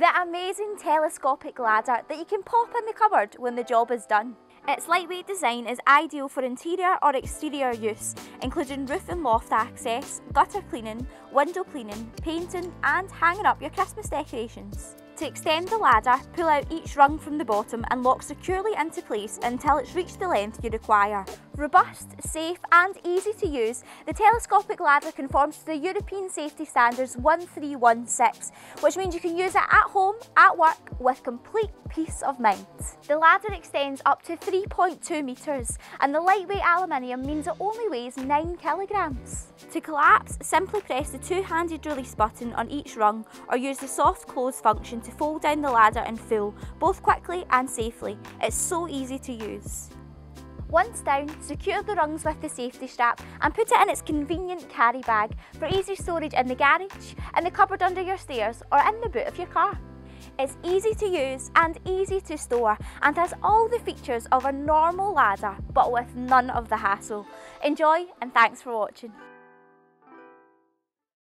The amazing telescopic ladder that you can pop in the cupboard when the job is done. Its lightweight design is ideal for interior or exterior use, including roof and loft access, gutter cleaning, window cleaning, painting and hanging up your Christmas decorations. To extend the ladder, pull out each rung from the bottom and lock securely into place until it's reached the length you require. Robust, safe and easy to use, the telescopic ladder conforms to the European Safety Standards 1316, which means you can use it at home, at work, with complete peace of mind. The ladder extends up to 3.2 metres and the lightweight aluminium means it only weighs 9 kilograms. To collapse, simply press the two-handed release button on each rung or use the soft close function to fold down the ladder in full, both quickly and safely. It's so easy to use. Once down, secure the rungs with the safety strap and put it in its convenient carry bag for easy storage in the garage, in the cupboard under your stairs or in the boot of your car. It's easy to use and easy to store and has all the features of a normal ladder but with none of the hassle. Enjoy and thanks for watching.